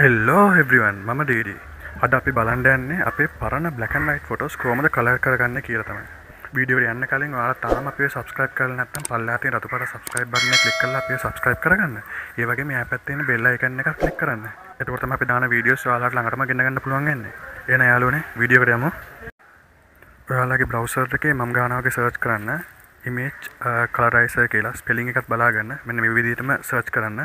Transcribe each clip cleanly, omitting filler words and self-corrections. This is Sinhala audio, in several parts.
हेलो एवरीवन मम डीडी अद अपे බලන්නේ අපේ පරණ black and white photos කොහොමද කලර් කරගන්නේ කියලා තමයි. වීඩියෝ එක යන්න කලින් ඔයාලා තාම අපිව subscribe කරලා නැත්නම් පල්ලෙහාට තියෙන රතු පාට subscribe button එක click කරලා අපිව subscribe කරගන්න. ඒ වගේම මෙහා පැත්තේ තියෙන bell icon එක click කරන්න. එතකොට තමයි අපි දාන videos ඔයාලාට ළඟටම ගෙන්න ගන්න පුළුවන් වෙන්නේ. එහෙනම් යාළුවනේ වීඩියෝ එකට යමු. ඔයාලාගේ browser එකේ මම ගානවාගේ search කරන්න image colorizer කියලා spelling එකත් බලා ගන්න. මෙන්න මේ විදිහටම search කරන්න.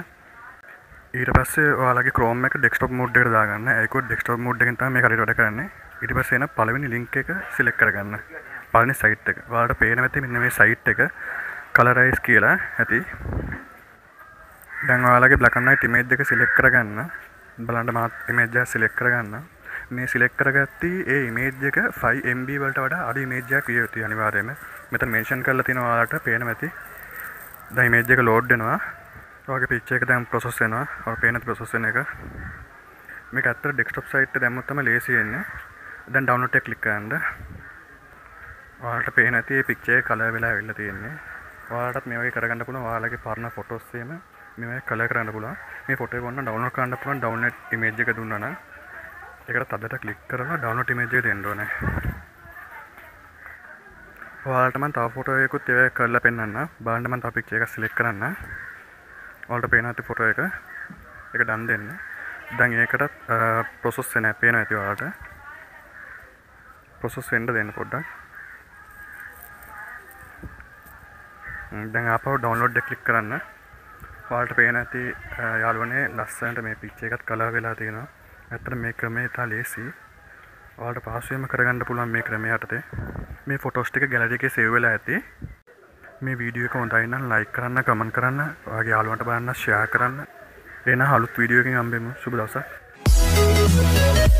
ඊට පස්සේ ඔයාලගේ Chrome එක desktop mode එකට දාගන්න. ඒකෝ desktop mode එකෙන් තමයි මේ කඩේට වැඩ කරන්නේ. ඊට පස්සේ එන පළවෙනි link එක select කරගන්න. පළවෙනි site එක. ඔයාලට පේන වැත්තේ මෙන්න මේ site එක colorize කියලා ඇති. දැන් ඔයාලගේ black and white image එක select කරගන්න. බලන්න මාත් image එක select කරගන්න. මේ select කරගත්තී ඒ image එක 5 MB වලට වඩා අඩු image එකක් විය යුතුයි අනිවාර්යයෙන්ම. මෙතන mention කරලා තියෙනවා ඔයාලට පේන වැති. දැන් image එක load වෙනවා. ඔයගේ පිච්චර් එක දැන් process වෙනවා. ඔය පේන process වෙන එක. මේක ඇත්තට desktop site එක දැම්මොත් තමයි ලේසි වෙන්නේ. දැන් download එක click කරන්න. ඔයාලට පේන ඇති මේ picture එක color වෙලා ඇවිල්ලා තියෙන්නේ. ඔයාලටත් මේ වගේ කරගන්න පුළුවන්. ඔයාලගේ පරණ photos එහෙම මේ වගේ color කරන්න පුළුවන්. මේ photo එක ඕන download කරන්න පුළුවන්. download image එක දුන්නා නම් ඒකට තදට click කරලා download image එක දෙන්න ඕනේ. ඔයාලට මම තව photo එකකුත් ඒ වගේ කරලා පෙන්නන්න. බලන්න මම තව picture එකක් select කරන්න. ඔයාලට පේන ඇති ෆොටෝ එක ඒක ඩන් දෙන්න. දැන් ඒකටත් process වෙන පේන ඇති ඔයාලට. process වෙන්න දෙන්න පොඩ්ඩක්. දැන් ආපහු download එක click කරන්න. ඔයාලට පේන ඇති යාළුවනේ ලස්සනට මේ picture එකත් color වෙලා තියෙනවා. ඇත්තට මේ ක්‍රමය තා ලේසි. ඔයාලට පහසුවෙන්ම කරගන්න පුළුවන් මේ ක්‍රමය යටතේ. මේ photos ටික gallery එකේ save වෙලා ඇති. මේ වීඩියෝ එක හොඳයි නම් ලයික් කරන්න, කමෙන්ට් කරන්න, ඔයාගේ යාළුවන්ට බලන්න, ෂෙයා කරන්න. එන අලුත් වීඩියෝ එකකින් හම්බෙමු. සුබ දවසක්.